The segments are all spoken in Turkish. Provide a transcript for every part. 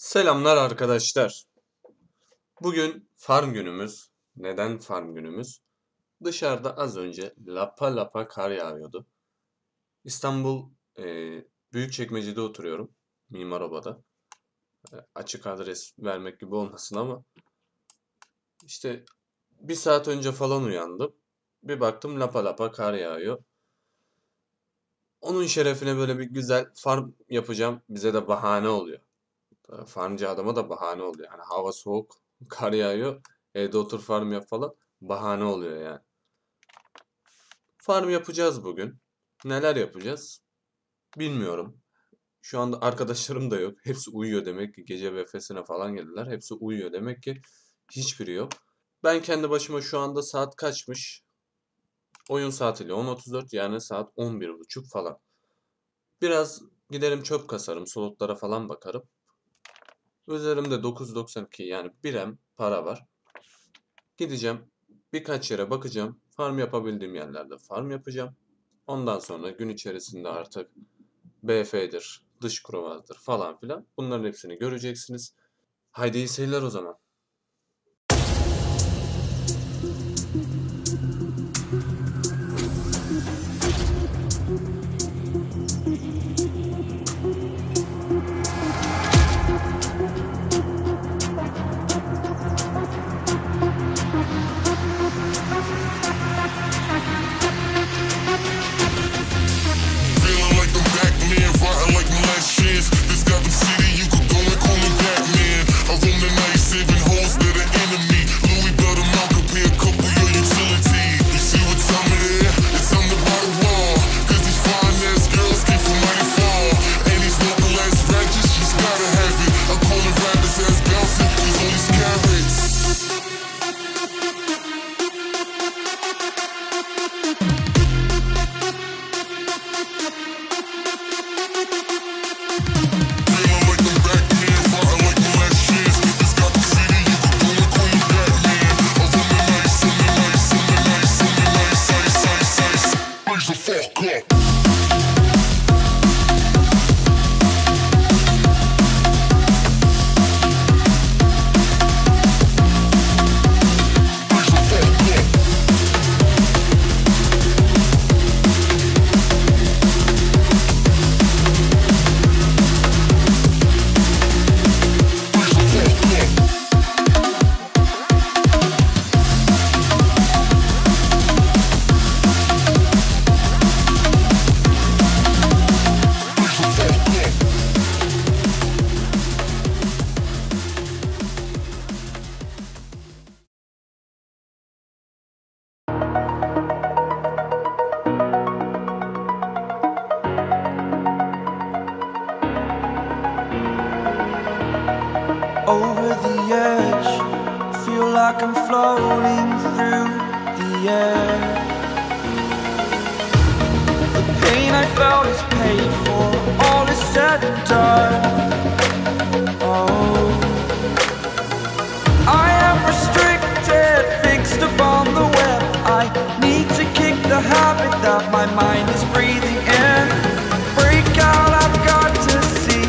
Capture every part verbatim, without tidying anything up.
Selamlar arkadaşlar. Bugün farm günümüz. Neden farm günümüz? Dışarıda az önce lapa lapa kar yağıyordu. İstanbul e, Büyükçekmece'de oturuyorum. Mimaroba'da. E, açık adres vermek gibi olmasın ama işte bir saat önce falan uyandım. Bir baktım lapa lapa kar yağıyor. Onun şerefine böyle bir güzel farm yapacağım. Bize de bahane oluyor. Farmcı adama da bahane oluyor. Yani hava soğuk, kar yağıyor. Evde otur farm yap falan. Bahane oluyor yani. Farm yapacağız bugün. Neler yapacağız? Bilmiyorum. Şu anda arkadaşlarım da yok. Hepsi uyuyor demek ki. Gece B F'sine falan geldiler. Hepsi uyuyor demek ki. Hiçbiri yok. Ben kendi başıma şu anda saat kaçmış? Oyun saatiyle on otuz dört yani saat on bir buçuk falan. Biraz giderim çöp kasarım. Slotlara falan bakarım. Üzerimde dokuz doksan iki yani birem para var. Gideceğim. Birkaç yere bakacağım. Farm yapabildiğim yerlerde farm yapacağım. Ondan sonra gün içerisinde artık B F'dir, dış kurovazdır falan filan. Bunların hepsini göreceksiniz. Haydi iyi seyirler o zaman. Over the edge, feel like I'm floating through the air. The pain I felt is paid for, all is said and done. Oh, I am restricted, fixed upon the web. I need to kick the habit that my mind is breathing in. Break out, I've got to see.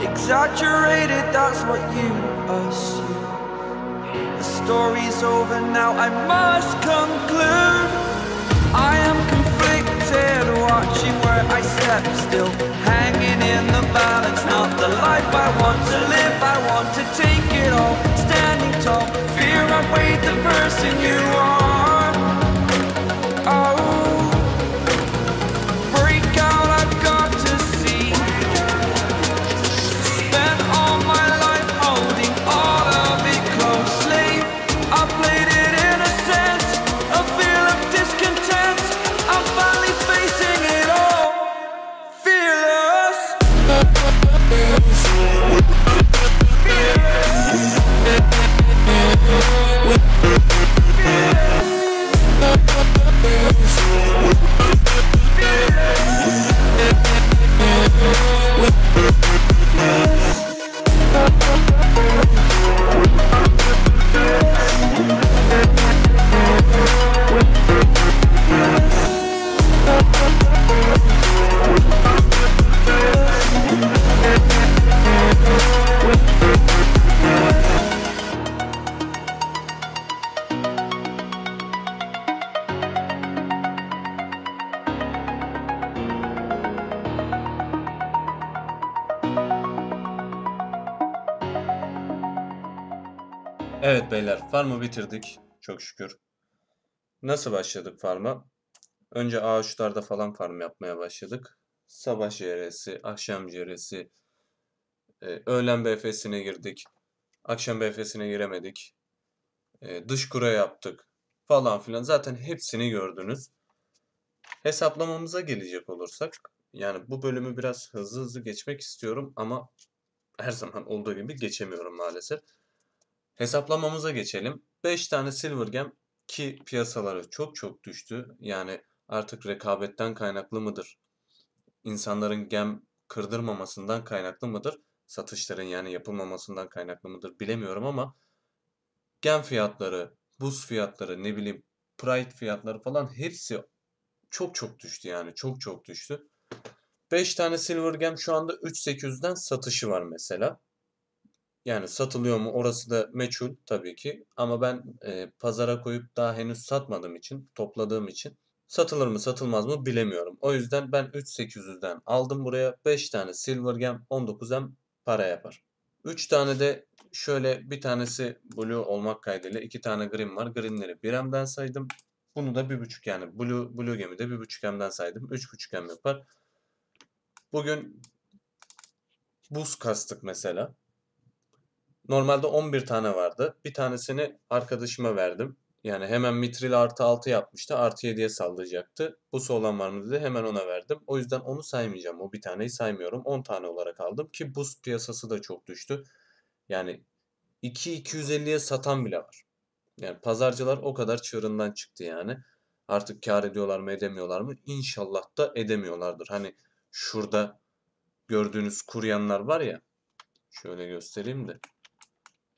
Exaggerated, that's what you assume. The story's over now, I must conclude. I am conflicted, watching where where I step, still hanging in the balance. Not the life I want to live, I want to take it all, standing tall. Fear outweighed the person you are. Oh, break out, I've got to see. Spent all my life holding all of it closely. I played it in a sense, a feel of discontent. I'm finally facing it all, fearless. Evet beyler, farmı bitirdik çok şükür. Nasıl başladık farma? Önce ağaçlarda falan farm yapmaya başladık. Sabah ceresi, akşam ceresi, e, öğlen B F'sine girdik. Akşam B F'sine giremedik. E, dış kura yaptık falan filan. Zaten hepsini gördünüz. Hesaplamamıza gelecek olursak, yani bu bölümü biraz hızlı hızlı geçmek istiyorum ama her zaman olduğu gibi geçemiyorum maalesef. Hesaplamamıza geçelim. beş tane silver gem ki piyasaları çok çok düştü. Yani artık rekabetten kaynaklı mıdır? İnsanların gem kırdırmamasından kaynaklı mıdır? Satışların yani yapılmamasından kaynaklı mıdır? Bilemiyorum ama gem fiyatları, buz fiyatları, ne bileyim pride fiyatları falan hepsi çok çok düştü yani. Çok çok düştü. beş tane silver gem şu anda üç bin sekiz yüzden satışı var mesela. Yani satılıyor mu orası da meçhul tabii ki, ama ben e, pazara koyup daha henüz satmadığım için, topladığım için satılır mı satılmaz mı bilemiyorum. O yüzden ben üç bin sekiz yüzden aldım buraya. beş tane silver gem on dokuz em para yapar. üç tane de şöyle, bir tanesi blue olmak kaydıyla iki tane green var. Greenleri bir em'den saydım. Bunu da bir buçuk, yani blue, blue gem'i de bir buçuk em'den saydım. üç buçuk em yapar. Bugün buz kastık mesela. Normalde on bir tane vardı. Bir tanesini arkadaşıma verdim. Yani hemen mitril artı altı yapmıştı. Artı yediye sallayacaktı. Busu olan var mı dedi. Hemen ona verdim. O yüzden onu saymayacağım. O bir taneyi saymıyorum. on tane olarak aldım ki buz piyasası da çok düştü. Yani iki bin iki yüz elliye satan bile var. Yani pazarcılar o kadar çığırından çıktı yani. Artık kar ediyorlar mı edemiyorlar mı? İnşallah da edemiyorlardır. Hani şurada gördüğünüz kuryanlar var ya. Şöyle göstereyim de.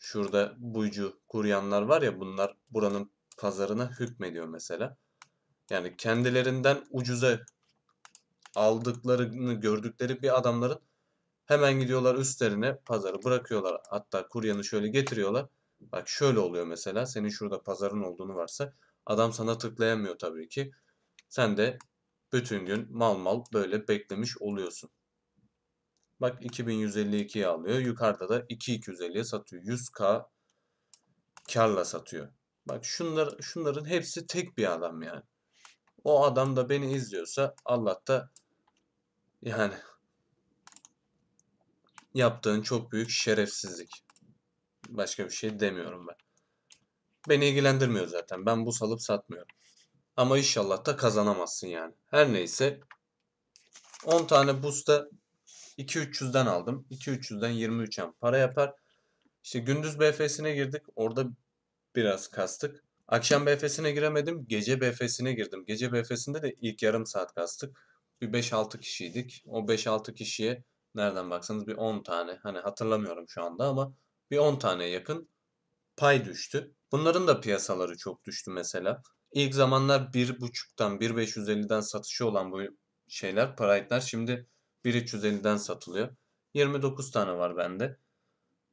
Şurada buycu kuryanlar var ya, bunlar buranın pazarına hükmediyor mesela. Yani kendilerinden ucuza aldıklarını gördükleri bir adamların hemen gidiyorlar üstlerine, pazarı bırakıyorlar. Hatta kuryanı şöyle getiriyorlar. Bak şöyle oluyor mesela, senin şurada pazarın olduğunu varsa adam sana tıklayamıyor tabii ki. Sen de bütün gün mal mal böyle beklemiş oluyorsun. Bak iki bin yüz elli iki'ye alıyor. Yukarıda da iki bin iki yüz elliye satıyor. yüz ka karla satıyor. Bak şunlar, şunların hepsi tek bir adam yani. O adam da beni izliyorsa Allah da yani yaptığın çok büyük şerefsizlik. Başka bir şey demiyorum ben. Beni ilgilendirmiyor zaten. Ben bu salıp satmıyorum. Ama inşallah da kazanamazsın yani. Her neyse. on tane busta iki bin üç yüzden aldım. iki bin üç yüzden yirmi üç em para yapar. İşte gündüz B F'sine girdik. Orada biraz kastık. Akşam B F'sine giremedim. Gece B F'sine girdim. Gece B F'sinde de ilk yarım saat kastık. Bir beş altı kişiydik. O beş altı kişiye nereden baksanız bir on tane. Hani hatırlamıyorum şu anda ama bir on tane yakın pay düştü. Bunların da piyasaları çok düştü mesela. İlk zamanlar bir buçuktan bir bin beş yüz elli'den satışı olan bu şeyler, paraitler şimdi bir bin üç yüz elli'den satılıyor. yirmi dokuz tane var bende.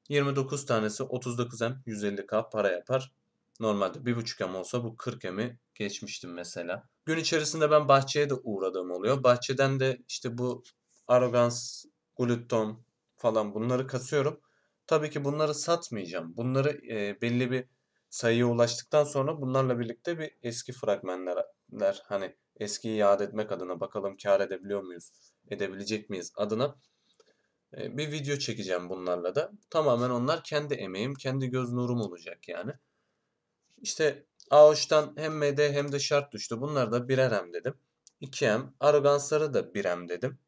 yirmi dokuz tanesi otuz dokuz em yüz elli ka para yapar. Normalde bir buçuk em olsa bu kırk emi geçmiştim mesela. Gün içerisinde ben bahçeye de uğradığım oluyor. Bahçeden de işte bu Arrogans, Glutton falan bunları kasıyorum. Tabii ki bunları satmayacağım. Bunları e, belli bir sayıya ulaştıktan sonra bunlarla birlikte bir eski fragmanlar, hani eskiyi yad etmek adına, bakalım kar edebiliyor muyuz, edebilecek miyiz adına e, bir video çekeceğim bunlarla da. Tamamen onlar kendi emeğim, kendi göz nurum olacak yani. İşte A O Ş'tan hem M D hem de şart düştü. Bunlar da birer em dedim. iki em. Arrogansları da bir em dedim.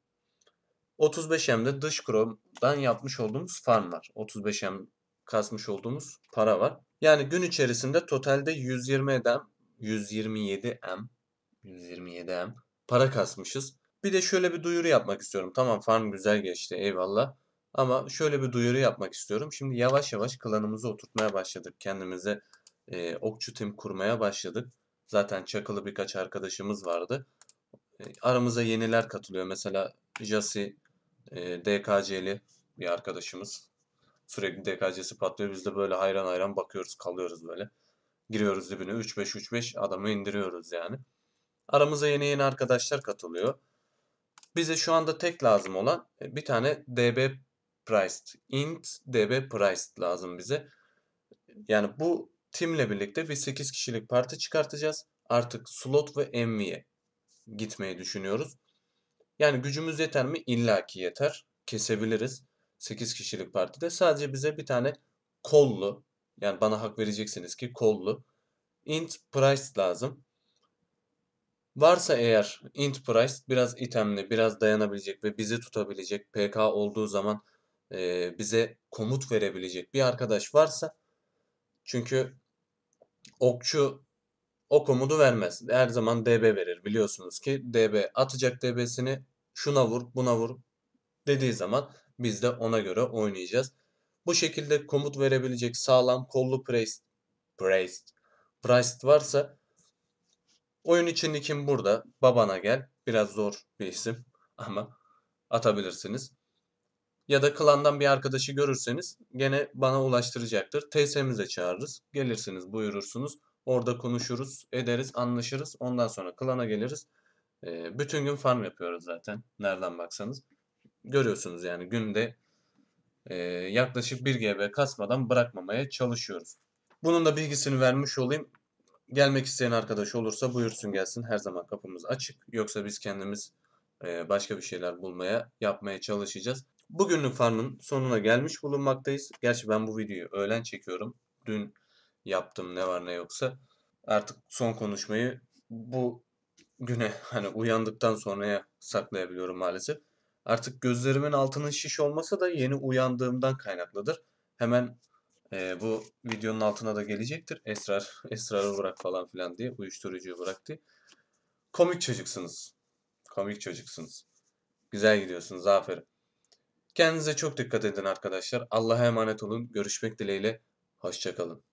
otuz beş em'de dış kromdan yapmış olduğumuz farm var. otuz beş em kasmış olduğumuz para var. Yani gün içerisinde totalde yüz yirmi em, yüz yirmi yedi em, yüz yirmi yedi em para kasmışız. Bir de şöyle bir duyuru yapmak istiyorum. Tamam, farm güzel geçti, eyvallah. Ama şöyle bir duyuru yapmak istiyorum. Şimdi yavaş yavaş klanımızı oturtmaya başladık. Kendimize e, okçu tim kurmaya başladık. Zaten çakılı birkaç arkadaşımız vardı. E, aramıza yeniler katılıyor. Mesela Jasi, e, D K C'li bir arkadaşımız. Sürekli D K C'si patlıyor. Biz de böyle hayran hayran bakıyoruz, kalıyoruz böyle. Giriyoruz dibine, üç beş üç beş adamı indiriyoruz yani. Aramıza yeni yeni arkadaşlar katılıyor. Bize şu anda tek lazım olan bir tane D B priced, int D B priced lazım bize. Yani bu timle birlikte bir sekiz kişilik parti çıkartacağız. Artık slot ve M V'ye gitmeyi düşünüyoruz. Yani gücümüz yeter mi? İlla ki yeter. Kesebiliriz. sekiz kişilik partide sadece bize bir tane kollu, yani bana hak vereceksiniz ki kollu int price lazım. Varsa eğer int price biraz itemli, biraz dayanabilecek ve bizi tutabilecek, P K olduğu zaman e, bize komut verebilecek bir arkadaş varsa, çünkü okçu o komutu vermez. Her zaman D B verir. Biliyorsunuz ki D B atacak D B'sini, şuna vur, buna vur dediği zaman biz de ona göre oynayacağız. Bu şekilde komut verebilecek sağlam kollu priced, priced, priced varsa oyun içinde kim burada? Babana gel. Biraz zor bir isim ama atabilirsiniz. Ya da klandan bir arkadaşı görürseniz gene bana ulaştıracaktır. T S'mize çağırırız. Gelirsiniz, buyurursunuz. Orada konuşuruz, ederiz, anlaşırız. Ondan sonra klana geliriz. E, bütün gün farm yapıyoruz zaten. Nereden baksanız. Görüyorsunuz yani günde e, yaklaşık bir ge be kasmadan bırakmamaya çalışıyoruz. Bunun da bilgisini vermiş olayım. Gelmek isteyen arkadaş olursa buyursun gelsin. Her zaman kapımız açık. Yoksa biz kendimiz e, başka bir şeyler bulmaya, yapmaya çalışacağız. Bugünlük farmın sonuna gelmiş bulunmaktayız. Gerçi ben bu videoyu öğlen çekiyorum. Dün yaptım ne var ne yoksa. Artık son konuşmayı bu güne, hani uyandıktan sonraya saklayabiliyorum maalesef. Artık gözlerimin altının şiş olmasa da yeni uyandığımdan kaynaklıdır. Hemen e, bu videonun altına da gelecektir. Esrar, esrarı bırak falan filan diye, uyuşturucuyu bırak diye. Komik çocuksunuz. Komik çocuksunuz. Güzel gidiyorsunuz. Aferin. Kendinize çok dikkat edin arkadaşlar. Allah'a emanet olun. Görüşmek dileğiyle. Hoşça kalın.